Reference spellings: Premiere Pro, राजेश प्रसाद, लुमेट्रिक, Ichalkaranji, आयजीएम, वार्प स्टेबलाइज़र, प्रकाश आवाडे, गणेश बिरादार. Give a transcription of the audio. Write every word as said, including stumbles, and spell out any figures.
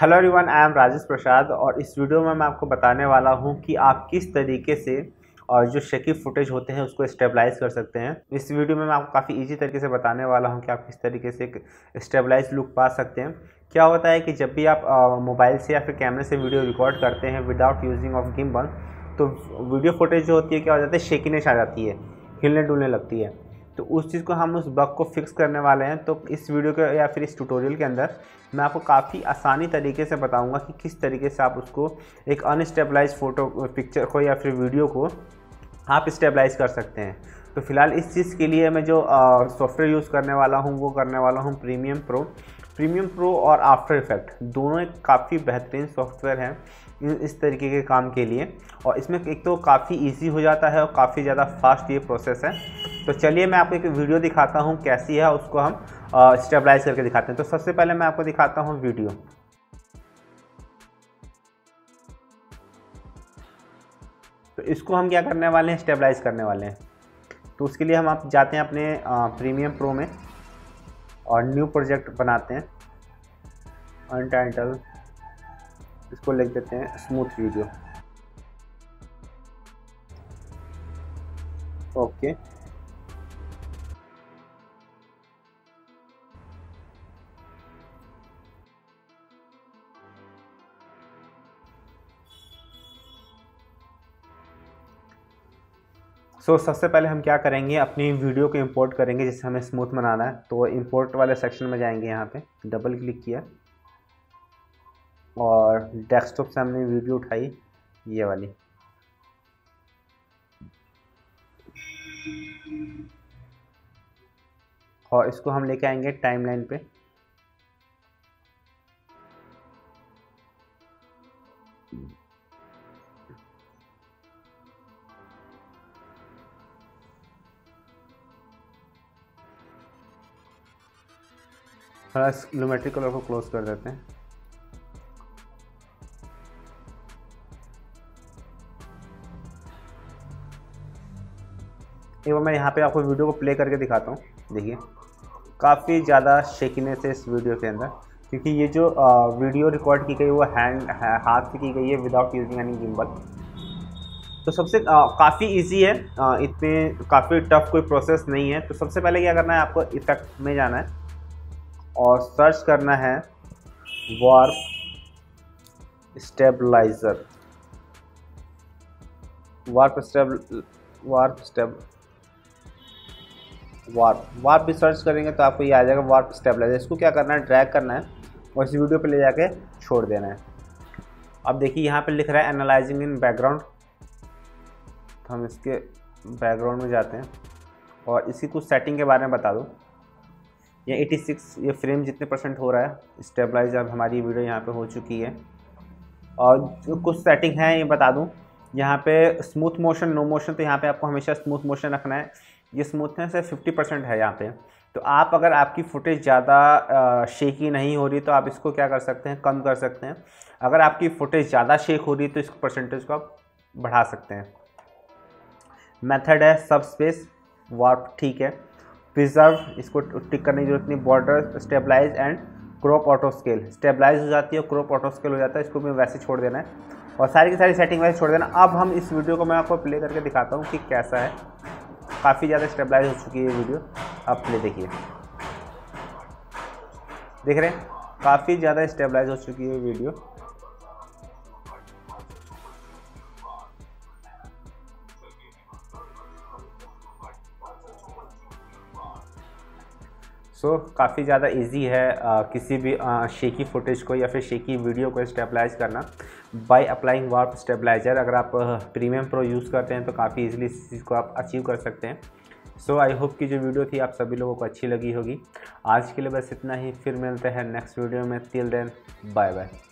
Hello everyone, I am राजेश प्रसाद और इस video में मैं आपको बताने वाला हूं कि आप किस तरीके से और जो शेकी फुटेज होते हैं उसको स्टेबलाइज़ कर सकते हैं। इस वीडियो में मैं आपको काफ़ी इजी तरीके से बताने वाला हूं कि आप किस तरीके से एक स्टेबलाइज लुक पा सकते हैं। क्या होता है कि जब भी आप मोबाइल से या फिर कैमरे से वीडियो रिकॉर्ड करते हैं विदाउट यूजिंग ऑफ गिम्बल, तो वीडियो फुटेज जो होती है क्या हो जाती है, शेकीनेस आ जाती है, हिलने डुलने लगती है। तो उस चीज़ को हम उस बग को फिक्स करने वाले हैं। तो इस वीडियो के या फिर इस ट्यूटोरियल के अंदर मैं आपको काफ़ी आसानी तरीके से बताऊंगा कि किस तरीके से आप उसको एक अनस्टेबलाइज फ़ोटो पिक्चर को या फिर वीडियो को आप स्टेबलाइज कर सकते हैं। तो फिलहाल इस चीज़ के लिए मैं जो सॉफ्टवेयर यूज़ करने वाला हूँ वो करने वाला हूँ प्रीमियम प्रो। प्रीमियम प्रो और आफ्टर इफेक्ट दोनों एक काफ़ी बेहतरीन सॉफ्टवेयर हैं इस तरीके के काम के लिए, और इसमें एक तो काफ़ी इजी हो जाता है और काफ़ी ज़्यादा फास्ट ये प्रोसेस है। तो चलिए मैं आपको एक वीडियो दिखाता हूँ कैसी है, उसको हम स्टेबलाइज करके दिखाते हैं। तो सबसे पहले मैं आपको दिखाता हूँ वीडियो। तो इसको हम क्या करने वाले हैं, स्टेबलाइज करने वाले हैं। तो उसके लिए हम आप जाते हैं अपने प्रीमियम प्रो में और न्यू प्रोजेक्ट बनाते हैं, अनटाइटल, इसको लिख देते हैं smooth video. Okay, so so, सबसे पहले हम क्या करेंगे, अपनी वीडियो को इंपोर्ट करेंगे जिससे हमें स्मूथ बनाना है। तो इंपोर्ट वाले सेक्शन में जाएंगे, यहाँ पे डबल क्लिक किया और डेस्कटॉप से हमने वीडियो उठाई ये वाली। और इसको हम लेके आएंगे टाइमलाइन पे। थोड़ा लुमेट्रिक कलर को क्लोज कर देते हैं। एक बार मैं यहाँ पे आपको वीडियो को प्ले करके दिखाता हूँ। देखिए, काफ़ी ज़्यादा शेकीनेस है इस वीडियो के अंदर, क्योंकि ये जो वीडियो रिकॉर्ड की गई वो हैंड हाथ से की गई है विदाउट यूजिंग एनी गिम्बल। तो सबसे काफ़ी इजी है, इतने काफ़ी टफ कोई प्रोसेस नहीं है। तो सबसे पहले क्या करना है, आपको इफेक्ट में जाना है और सर्च करना है वार्प स्टेबलाइज़र। Warp stab warp stab warp warp भी सर्च करेंगे तो आपको ये आ जाएगा वार्प स्टेबलाइज़र। इसको क्या करना है, ड्रैग करना है और इस वीडियो पे ले जाके छोड़ देना है। अब देखिए यहाँ पे लिख रहा है एनालाइजिंग इन बैकग्राउंड, तो हम इसके बैकग्राउंड में जाते हैं। और इसकी कुछ सेटिंग के बारे में बता दूँ, ये छियासी ये फ्रेम जितने परसेंट हो रहा है स्टेबलाइज, अब हमारी वीडियो यहाँ पे हो चुकी है। और जो कुछ सेटिंग है ये बता दूँ, यहाँ पे स्मूथ मोशन, नो मोशन, तो यहाँ पे आपको हमेशा स्मूथ मोशन रखना है। ये स्मूथनेस है पचास परसेंट है यहाँ पे। तो आप अगर आपकी फुटेज ज़्यादा शेकी नहीं हो रही तो आप इसको क्या कर सकते हैं, कम कर सकते हैं। अगर आपकी फुटेज ज़्यादा शेक हो रही है तो इस परसेंटेज को आप बढ़ा सकते हैं। मैथड है सब स्पेस वार्प, ठीक है। प्रिजर्व, इसको टिक करने की जरूरत नहीं। Border stabilize and crop auto scale, stabilize हो जाती है और क्रॉप ऑटो स्केल हो जाता है, इसको भी वैसे छोड़ देना है। और सारी की सारी सेटिंग वैसे छोड़ देना। अब हम इस वीडियो को मैं आपको प्ले करके दिखाता हूँ कि कैसा है। काफ़ी ज़्यादा स्टेबलाइज हो चुकी है वीडियो, आप प्ले देखिए, देख रहे हैं काफ़ी ज़्यादा स्टेबलाइज हो चुकी है वीडियो। सो so, काफ़ी ज़्यादा इजी है आ, किसी भी आ, शेकी फुटेज को या फिर शेकी वीडियो को स्टेबलाइज करना बाय अप्लाइंग वार्प स्टेबलाइज़र। अगर आप प्रीमियम प्रो यूज़ करते हैं तो काफ़ी इजीली इस चीज़ को आप अचीव कर सकते हैं। सो आई होप कि जो वीडियो थी आप सभी लोगों को अच्छी लगी होगी। आज के लिए बस इतना ही, फिर मिलते हैं नेक्स्ट वीडियो में। Till then, bye bye.